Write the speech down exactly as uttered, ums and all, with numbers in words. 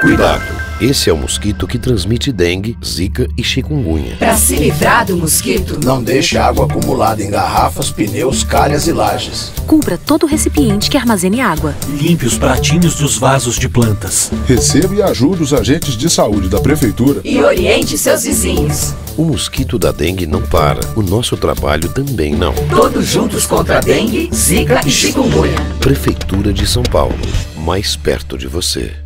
Cuidado! Esse é o mosquito que transmite dengue, zika e chikungunya. Para se livrar do mosquito, não deixe água acumulada em garrafas, pneus, calhas e lajes. Cubra todo recipiente que armazene água. Limpe os pratinhos dos vasos de plantas. Receba e ajude os agentes de saúde da Prefeitura. E oriente seus vizinhos. O mosquito da dengue não para. O nosso trabalho também não. Todos juntos contra a dengue, zika e chikungunya. Prefeitura de São Paulo. Mais perto de você.